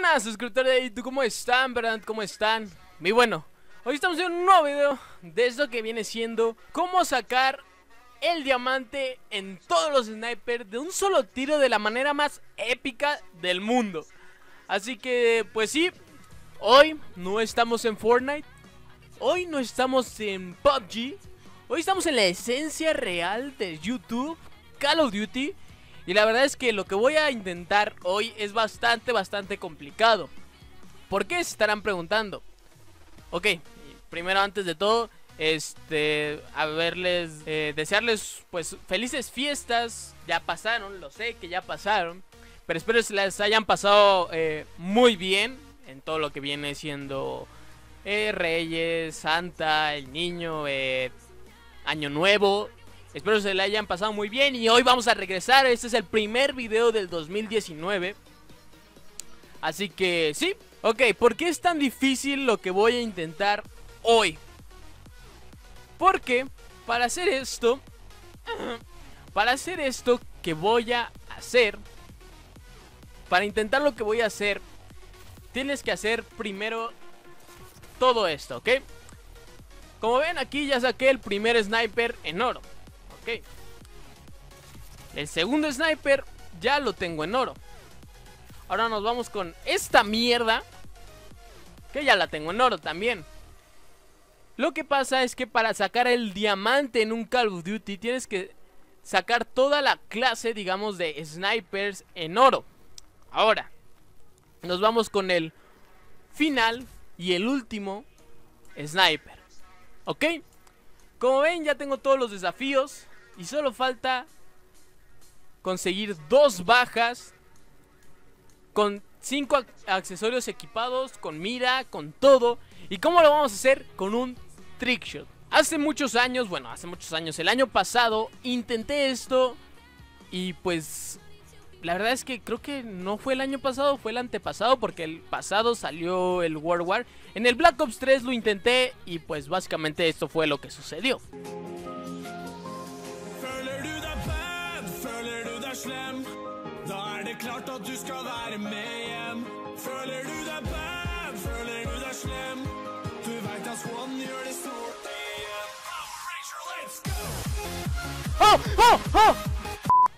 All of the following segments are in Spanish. buenas, suscriptores de YouTube, ¿cómo están? ¿Verdad? ¿Cómo están? Muy bueno, hoy estamos en un nuevo video de esto que viene siendo cómo sacar el diamante en todos los snipers de un solo tiro de la manera más épica del mundo. Así que, pues sí, hoy no estamos en Fortnite, hoy no estamos en PUBG, hoy estamos en la esencia real de YouTube, Call of Duty. Y la verdad es que lo que voy a intentar hoy es bastante complicado. ¿Por qué? Se estarán preguntando. Ok, primero, antes de todo, desearles pues felices fiestas. Ya pasaron, lo sé que ya pasaron, pero espero que se las hayan pasado muy bien en todo lo que viene siendo Reyes, Santa, el Niño, Año Nuevo. Espero se la hayan pasado muy bien y hoy vamos a regresar. Este es el primer video del 2019. Así que sí. Ok, ¿por qué es tan difícil lo que voy a intentar hoy? Porque para hacer esto que voy a hacer, para intentar lo que voy a hacer, tienes que hacer primero todo esto, ¿ok? Como ven, aquí ya saqué el primer sniper en oro. Ok, el segundo sniper ya lo tengo en oro. Ahora nos vamos con esta mierda, que ya la tengo en oro también. Lo que pasa es que para sacar el diamante en un Call of Duty tienes que sacar toda la clase, digamos, de snipers en oro. Ahora nos vamos con el final y el último sniper. Ok, como ven, ya tengo todos los desafíos y solo falta conseguir 2 bajas con 5 accesorios equipados, con mira, con todo. ¿Y cómo lo vamos a hacer? Con un trickshot. Hace muchos años, el año pasado intenté esto y pues la verdad es que creo que no fue el año pasado, fue el antepasado, porque el pasado salió el World War. En el Black Ops 3 lo intenté y pues básicamente esto fue lo que sucedió. ¡Oh! ¡Oh! ¡Oh!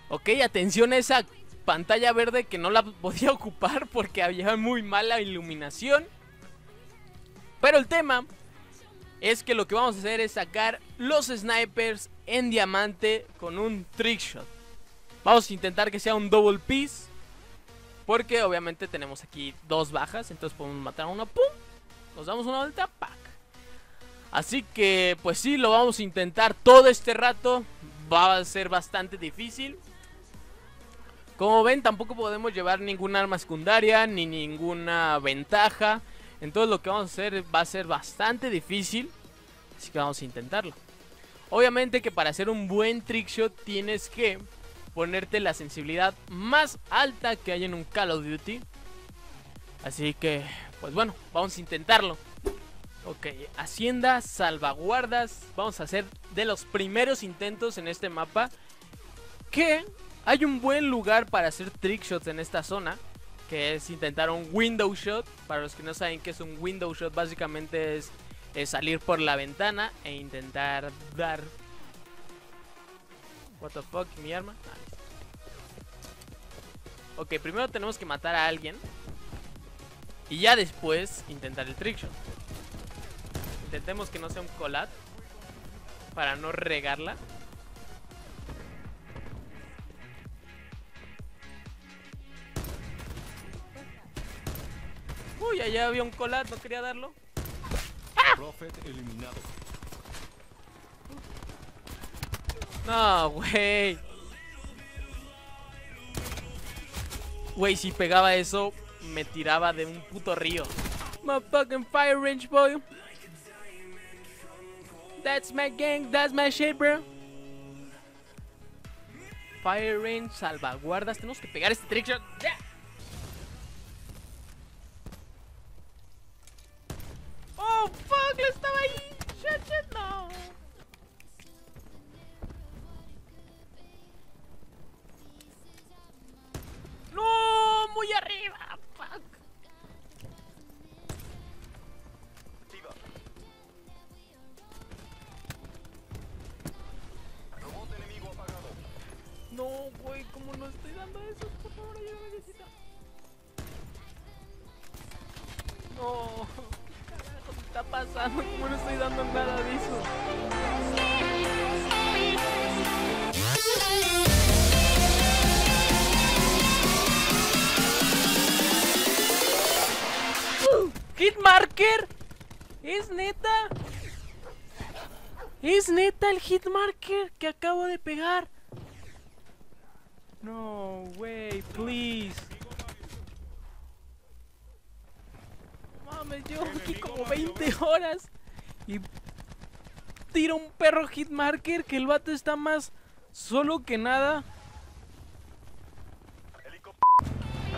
Ok, atención a esa pantalla verde que no la podía ocupar porque había muy mala iluminación. Pero el tema es que lo que vamos a hacer es sacar los snipers en diamante con un trickshot. Vamos a intentar que sea un double piece, porque obviamente tenemos aquí 2 bajas, entonces podemos matar a uno, ¡pum! Nos damos una vuelta, ¡pac! Así que pues sí, lo vamos a intentar todo este rato. Va a ser bastante difícil. Como ven, tampoco podemos llevar ninguna arma secundaria ni ninguna ventaja. Entonces lo que vamos a hacer va a ser bastante difícil, así que vamos a intentarlo. Obviamente que para hacer un buen trickshot tienes que ponerte la sensibilidad más alta que hay en un Call of Duty. Así que, pues bueno, vamos a intentarlo. Ok, hacienda, salvaguardas. Vamos a hacer de los primeros intentos en este mapa. Que hay un buen lugar para hacer trickshots en esta zona, que es intentar un window shot. Para los que no saben qué es un window shot, básicamente es salir por la ventana e intentar dar... What the fuck, mi arma. Ok, primero tenemos que matar a alguien y ya después intentar el trickshot. Intentemos que no sea un collat para no regarla. Uy, allá había un collat, no quería darlo. ¡Ah! No, güey. Güey, si pegaba eso, me tiraba de un puto río. My fucking fire range, boy. That's my gang, that's my shit, bro. Fire range, salvaguardas. Tenemos que pegar este trickshot. Yeah. Oh, fuck, lo estaba ahí. Shit, no. No, muy arriba, fuck. ¡No! ¿Qué carajo me está pasando? ¿Cómo no estoy dando nada de eso? ¡Hit marker! ¿Es neta? ¿Es neta el hit marker que acabo de pegar? No, wey, please. Mames, yo aquí como 20 horas y tiro un perro hit marker que el vato está más solo que nada.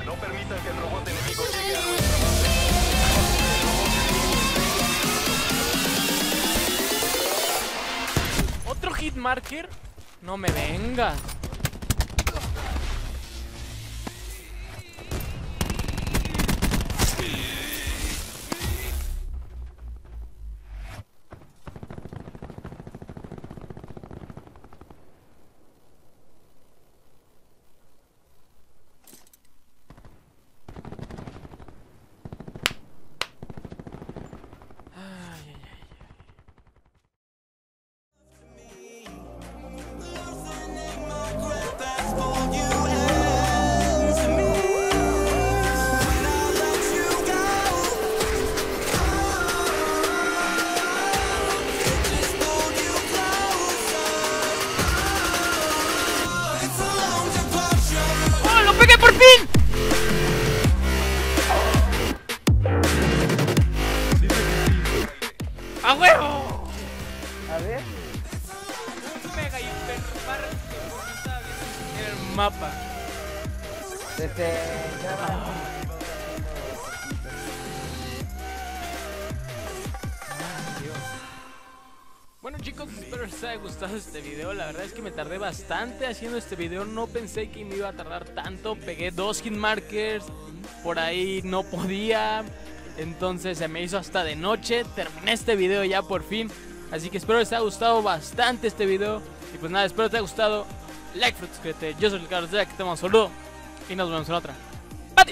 No permitan que el robot enemigo llegue a nuestra base. ¿Otro hit marker? No me venga. Mapa. Bueno, chicos, espero les haya gustado este video. La verdad es que me tardé bastante haciendo este video. No pensé que me iba a tardar tanto. Pegué 2 hit markers. Por ahí no podía. Entonces se me hizo hasta de noche. Terminé este video ya por fin. Así que espero les haya gustado bastante este video. Y pues nada, espero te haya gustado. Like, suscríbete. Yo soy el Carlos Jack, te mando un saludo y nos vemos en otra. Adiós.